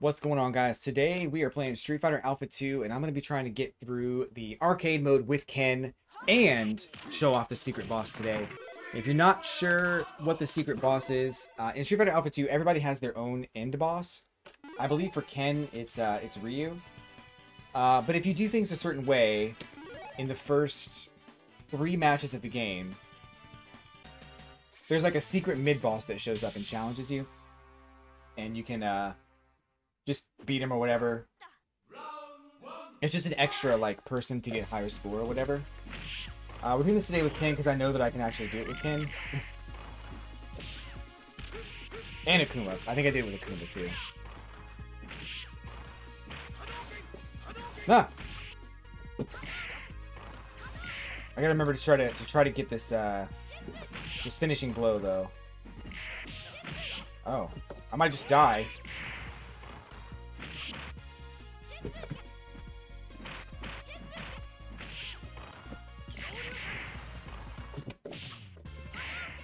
What's going on, guys? Today we are playing Street Fighter Alpha 2, and I'm going to be trying to get through the arcade mode with Ken and show off the secret boss today. If you're not sure what the secret boss is, in Street Fighter Alpha 2, everybody has their own end boss. I believe for Ken, it's Ryu. But if you do things a certain way in the first 3 matches of the game, there's like a secret mid-boss that shows up and challenges you. And you can just beat him or whatever. It's just an extra like person to get higher score or whatever. We're doing this today with Ken because I know that I can actually do it with Ken. And Akuma. I think I did it with Akuma too. Ah! I gotta remember to try to get this this finishing blow though. Oh. I might just die.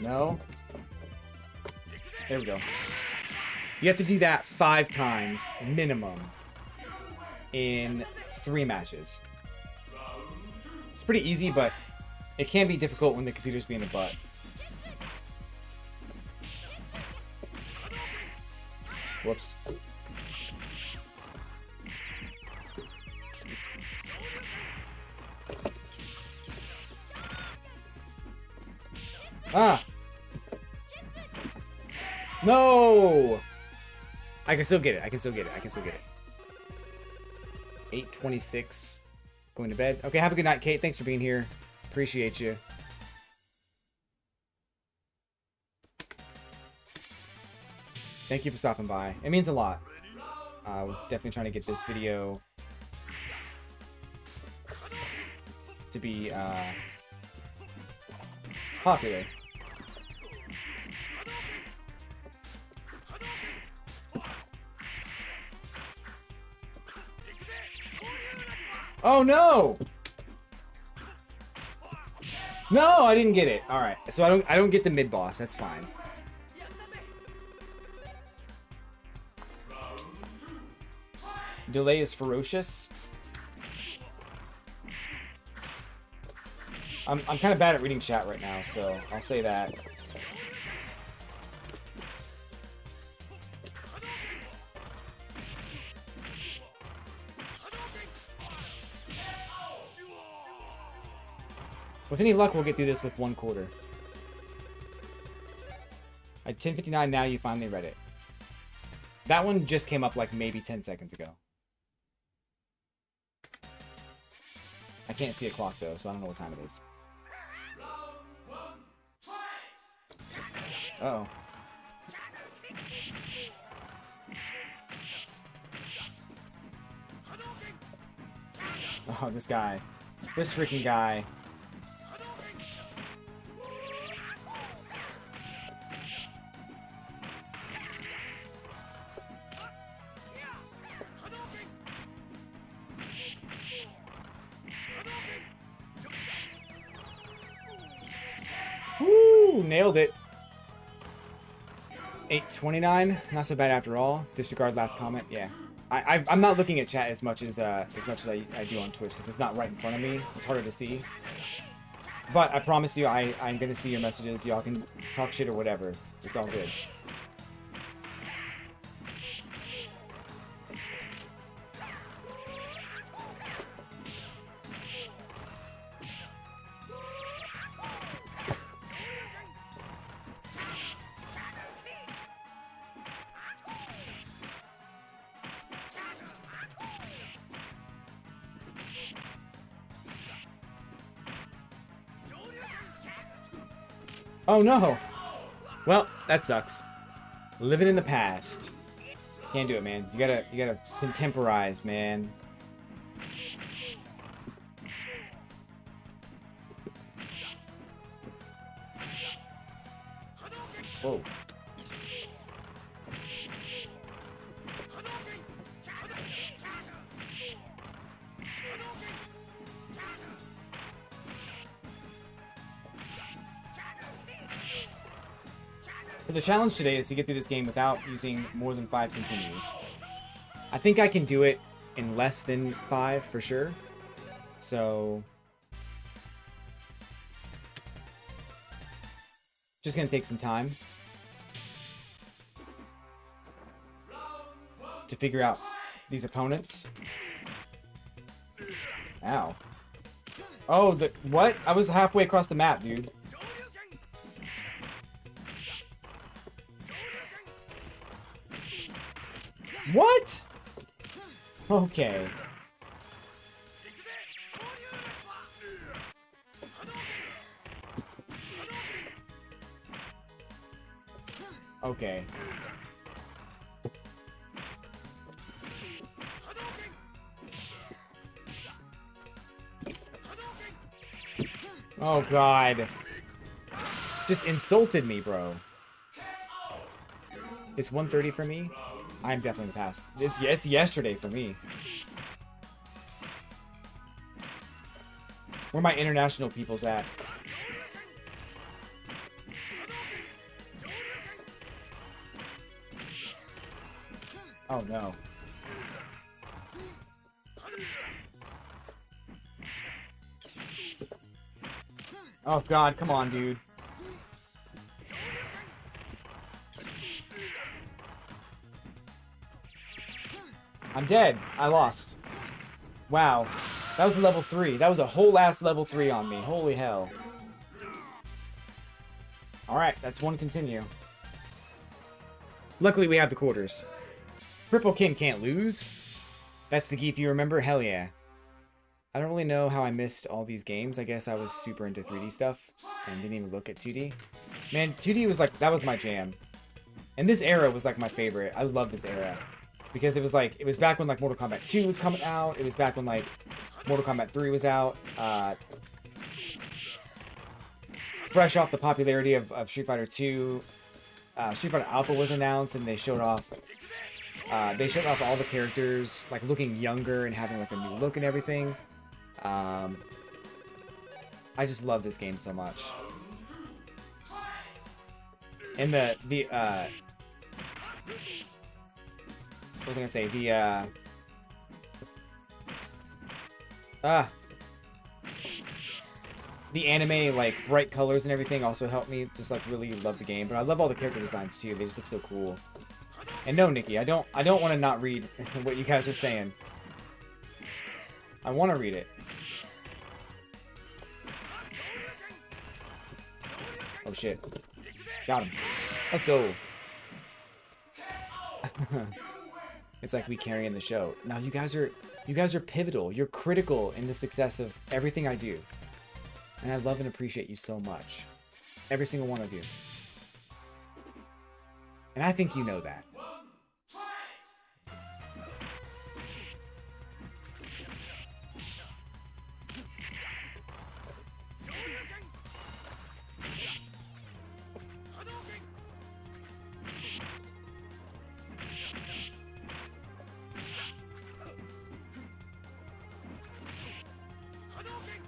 No. There we go. You have to do that 5 times minimum in 3 matches. It's pretty easy, but it can be difficult when the computer's being a butt. Whoops. Ah! No! I can still get it. I can still get it. 8:26. Going to bed. Okay, have a good night, Kate. Thanks for being here. Appreciate you. Thank you for stopping by. It means a lot. We're definitely trying to get this video to be popular. Oh no! No, I didn't get it. All right, so I don't get the mid boss. That's fine. Delay is ferocious. I'm kind of bad at reading chat right now, so I'll say that. With any luck, we'll get through this with 1/4. At 10:59 now, you finally read it. That one just came up like maybe 10 seconds ago. I can't see a clock though, so I don't know what time it is. Uh-oh. Oh, this guy. This freaking guy. Nailed it. 8:29. Not so bad after all. Disregard last comment. Yeah, I'm not looking at chat as much as I do on Twitch because it's not right in front of me. It's harder to see. But I promise you, I'm gonna see your messages. Y'all can talk shit or whatever. It's all good. Oh no! Well, that sucks. Living in the past. Can't do it, man. You gotta contemporize, man. Whoa. So the challenge today is to get through this game without using more than 5 continues. I think I can do it in less than 5 for sure. So just gonna take some time to figure out these opponents. Ow. Oh, the what? I was halfway across the map, dude. What? Okay. Okay. Oh god. Just insulted me, bro. It's 1:30 for me. I'm definitely in the past. It's yesterday for me. Where my international people's at? Oh no. Oh god, come on, dude. I'm dead. I lost. Wow. That was level 3. That was a whole ass level 3 on me. Holy hell. Alright, that's one continue. Luckily, we have the quarters. Purple King can't lose. That's the GIF you remember? Hell yeah. I don't really know how I missed all these games. I guess I was super into 3D stuff and didn't even look at 2D. Man, 2D was like, that was my jam. And this era was like my favorite. I love this era. Because it was like, it was back when like Mortal Kombat 2 was coming out. It was back when like Mortal Kombat 3 was out. Fresh off the popularity of Street Fighter 2. Street Fighter Alpha was announced and they showed off all the characters like looking younger and having like a new look and everything. I just love this game so much. And the what was I gonna say? The anime, like, bright colors and everything also helped me just, like, really love the game. But I love all the character designs, too. They just look so cool. And no, Nikki, I don't want to not read what you guys are saying. I want to read it. Oh, shit. Got him. Let's go. It's like we carrying the show. Now you guys are pivotal. You're critical in the success of everything I do. And I love and appreciate you so much. Every single one of you. And I think you know that.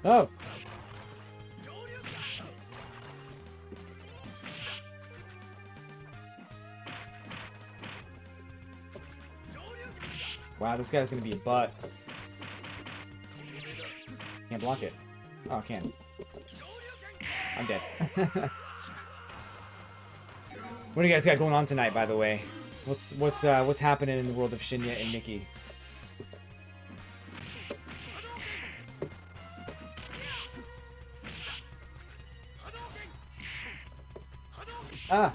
Oh. Wow, this guy's gonna be a butt. Can't block it. Oh, I can. I'm dead. What do you guys got going on tonight, by the way? What's happening in the world of Shinya and Nikki? Ah.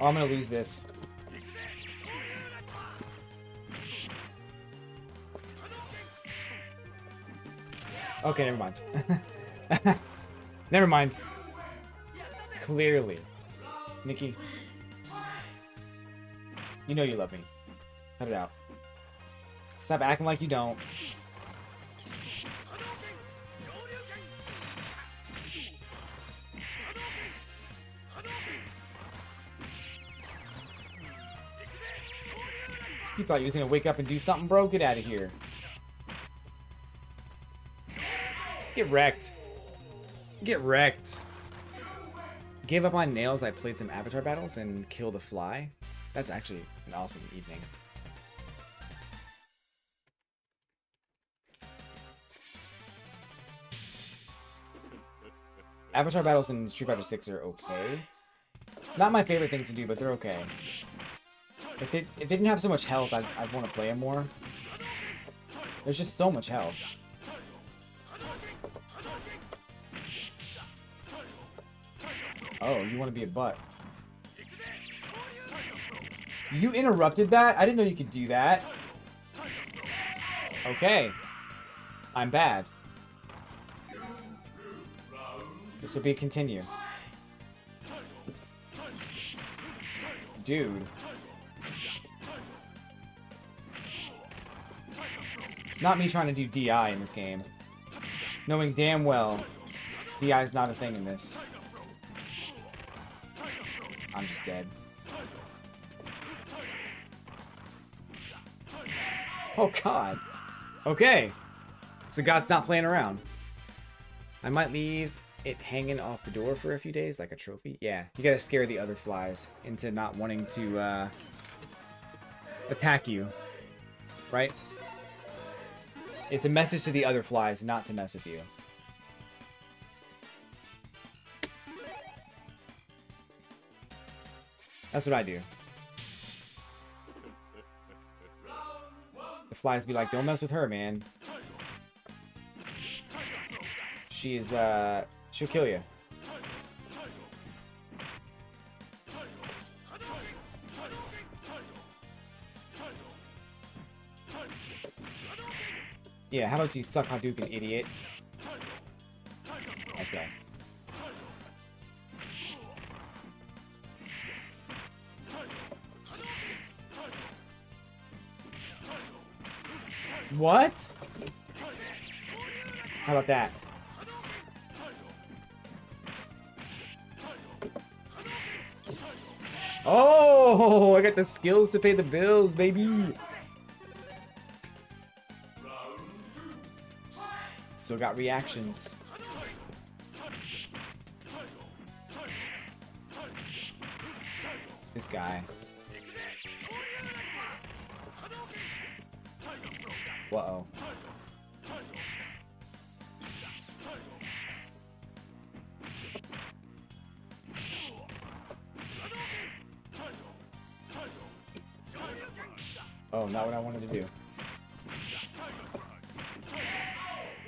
Oh, I'm gonna lose this. Okay, never mind. Never mind. Clearly. Nikki. You know you love me. Cut it out. Stop acting like you don't. You thought you was gonna wake up and do something, bro? Get out of here. Get wrecked. Get wrecked. Gave up on nails. I played some Avatar battles and killed a fly. That's actually an awesome evening. Avatar battles in Street Fighter 6 are okay. Not my favorite thing to do, but they're okay. If they didn't have so much health, I'd want to play it more. There's just so much health. Oh, you want to be a butt. You interrupted that? I didn't know you could do that. Okay. I'm bad. This will be a continue. Dude. Not me trying to do DI in this game. Knowing damn well DI is not a thing in this. I'm just dead. Oh god. Okay. So God's not playing around. I might leave it hanging off the door for a few days like a trophy. Yeah, you gotta scare the other flies into not wanting to attack you. Right? It's a message to the other flies not to mess with you. That's what I do. The flies be like, don't mess with her, man. She is, she'll kill you. Yeah, how about you suck Hadouken, idiot? Okay. What? How about that? Oh, I got the skills to pay the bills, baby. Still got reactions. This guy. Uh-oh. Oh, not what I wanted to do.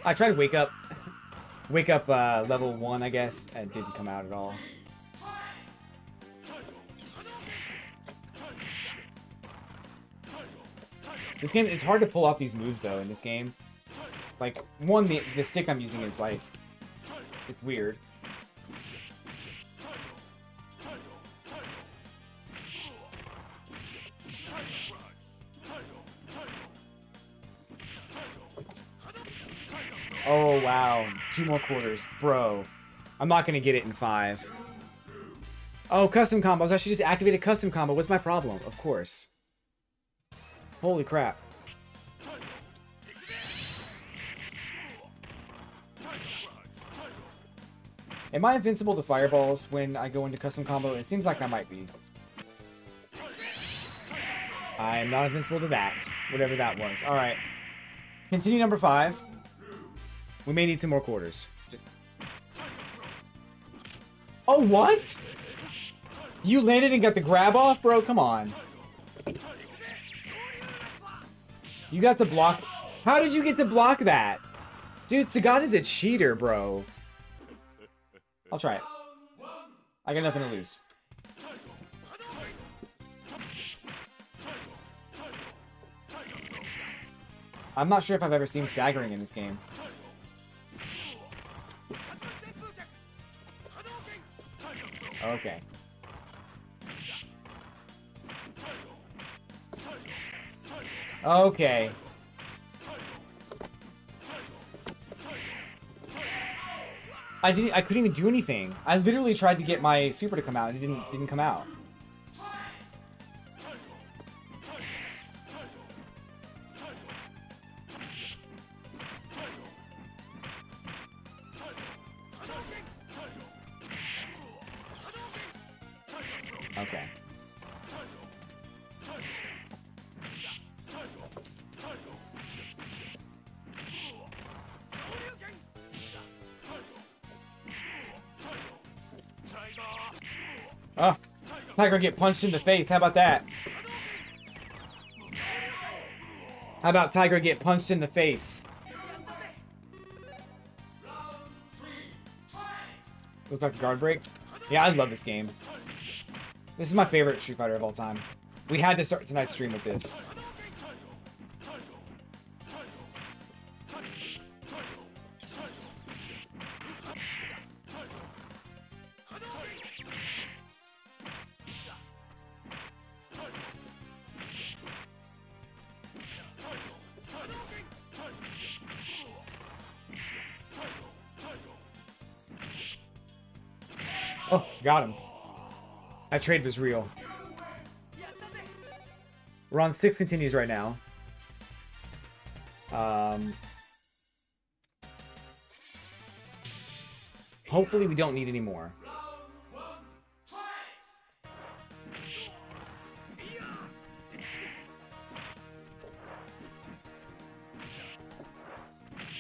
I tried to wake up. Wake up level 1, I guess. It didn't come out at all. This game, it's hard to pull off these moves, though, in this game. Like, one, the stick I'm using is, like, it's weird. Oh, wow. 2 more quarters. Bro. I'm not gonna get it in 5. Oh, custom combos. I should just activate a custom combo. What's my problem? Of course. Holy crap. Am I invincible to fireballs when I go into custom combo? It seems like I might be. I am not invincible to that. Whatever that was. Alright. Continue number 5. We may need some more quarters. Just. Oh, what? You landed and got the grab off? Bro, come on. You got to block. How did you get to block that? Dude, Sagat is a cheater, bro. I'll try it. I got nothing to lose. I'm not sure if I've ever seen staggering in this game. Okay. Okay. I couldn't even do anything. I literally tried to get my super to come out and it didn't come out. Okay. Oh, I'm not gonna get punched in the face. How about that? How about Tiger get punched in the face? Looks like a guard break. Yeah, I love this game. This is my favorite Street Fighter of all time. We had to start tonight's stream with this. Got him. That trade was real. We're on 6 continues right now. Hopefully we don't need any more.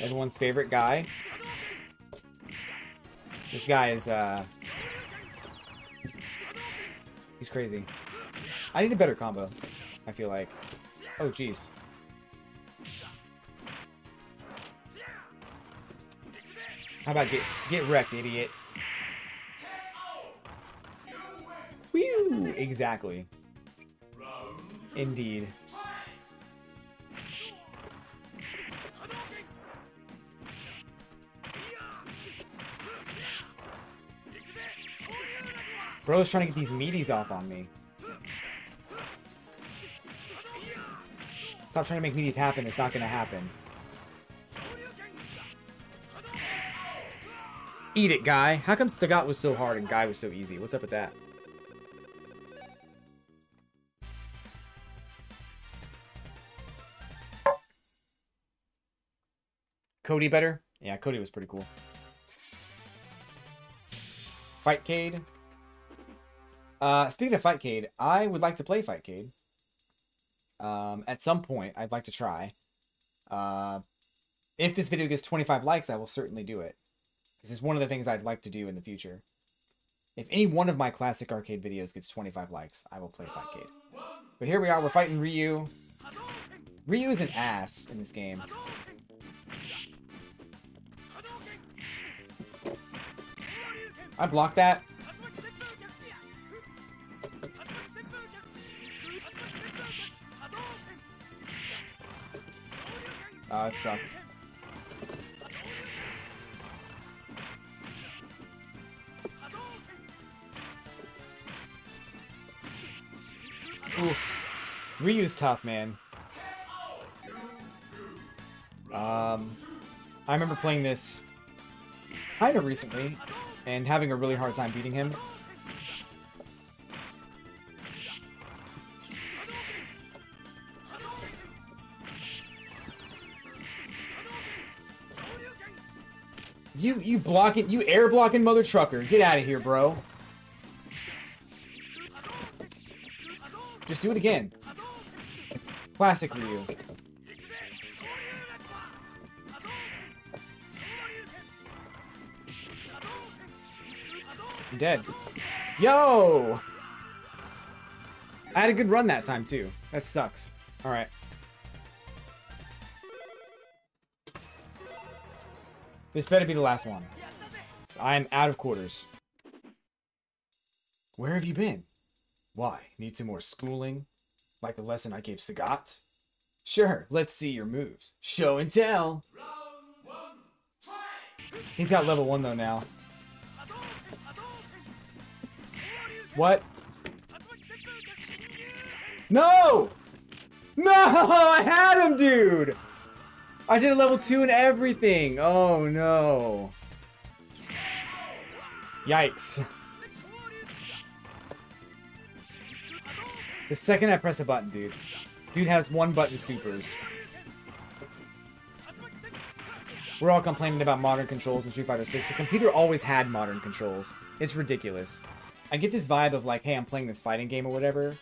Everyone's favorite guy. This guy is, he's crazy. I need a better combo, I feel like. Oh, jeez. How about get wrecked, idiot? Whew! Exactly. Indeed. Bro's trying to get these meaties off on me. Stop trying to make meaties happen. It's not going to happen. Eat it, Guy. How come Sagat was so hard and Guy was so easy? What's up with that? Cody better? Yeah, Cody was pretty cool. Fightcade. Speaking of Fightcade, I would like to play Fightcade. At some point, I'd like to try. If this video gets 25 likes, I will certainly do it. This is one of the things I'd like to do in the future. If any one of my classic arcade videos gets 25 likes, I will play Fightcade. But here we are, we're fighting Ryu. Ryu is an ass in this game. I blocked that. Oh, it sucked. Ooh. Ryu's tough, man. I remember playing this kind of recently and having a really hard time beating him. You blocking, you air blocking mother trucker. Get out of here, bro. Just do it again. Classic Ryu. I'm dead. Yo! I had a good run that time, too. That sucks. Alright. This better be the last one. I am out of quarters. Where have you been? Why, need some more schooling? Like the lesson I gave Sagat? Sure, let's see your moves. Show and tell. He's got level 1 though now. What? No! No, I had him, dude! I did a level 2 and everything! Oh no. Yikes. The second I press a button, dude. Dude has one button supers. We're all complaining about modern controls in Street Fighter 6. The computer always had modern controls. It's ridiculous. I get this vibe of like, hey, I'm playing this fighting game or whatever,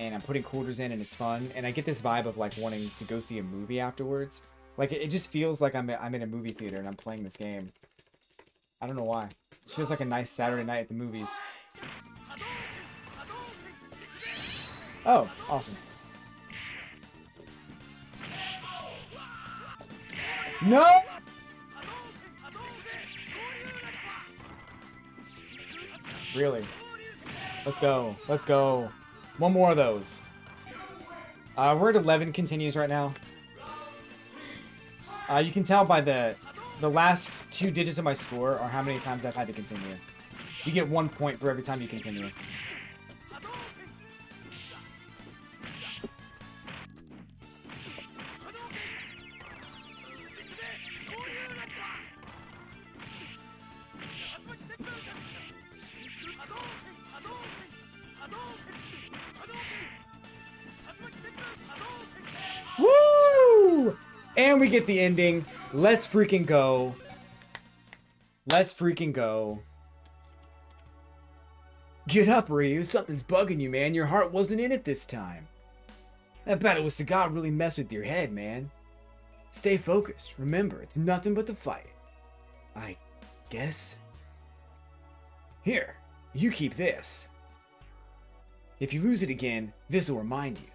and I'm putting quarters in and it's fun, and I get this vibe of like wanting to go see a movie afterwards. Like it just feels like I'm in a movie theater and I'm playing this game. I don't know why. It feels like a nice Saturday night at the movies. Oh, awesome. No! Really? Let's go. Let's go. One more of those. We're at 11 continues right now. You can tell by the last two digits of my score are how many times I've had to continue. You get 1 point for every time you continue. And we get the ending. Let's freaking go. Let's freaking go. Get up, Ryu. Something's bugging you, man. Your heart wasn't in it this time. That battle with Sagat really messed with your head, man. Stay focused. Remember, it's nothing but the fight. I guess. Here, you keep this. If you lose it again, this will remind you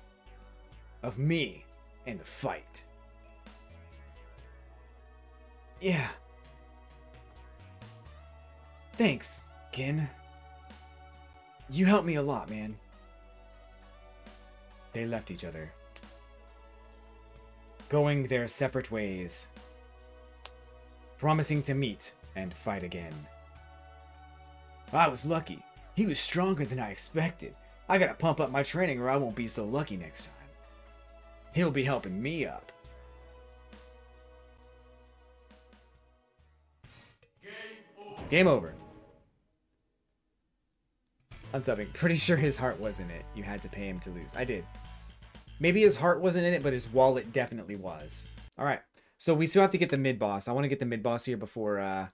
of me and the fight. Yeah. Thanks, Ken. You helped me a lot, man. They left each other, going their separate ways, promising to meet and fight again. I was lucky. He was stronger than I expected. I gotta pump up my training or I won't be so lucky next time. He'll be helping me up. Game over. Unsubbing. Pretty sure his heart was in it. You had to pay him to lose. I did. Maybe his heart wasn't in it, but his wallet definitely was. Alright. So we still have to get the mid-boss. I want to get the mid-boss here before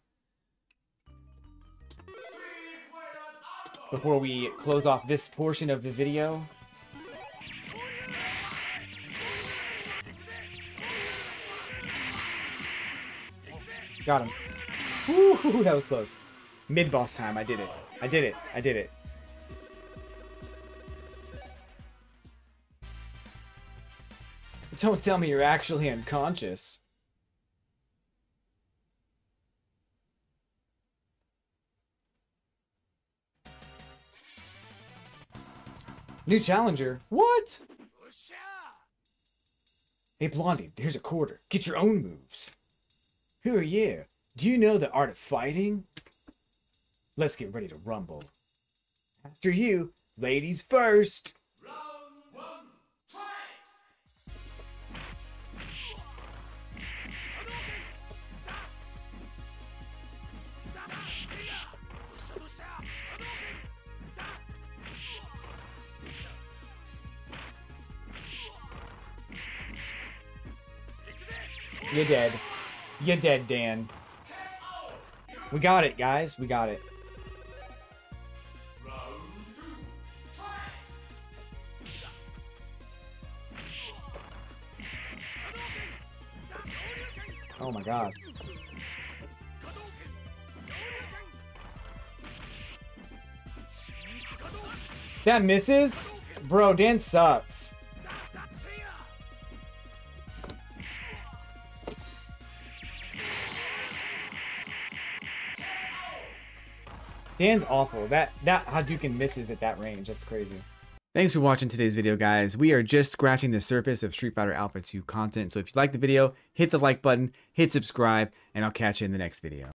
we close off this portion of the video. Got him. Woo, that was close. Mid-boss time. I did it. I did it. I did it. Don't tell me you're actually unconscious. New challenger? What? Hey, Blondie, here's a quarter. Get your own moves. Who are you? Do you know the art of fighting? Let's get ready to rumble. After you, ladies first. Round one, fight! You're dead. You're dead, Dan. We got it, guys. We got it. Oh my god. That misses? Bro, Dan sucks. Dan's awful. That Hadouken misses at that range. That's crazy. Thanks for watching today's video, guys. We are just scratching the surface of Street Fighter Alpha 2 content. So if you like the video, hit the like button, hit subscribe, and I'll catch you in the next video.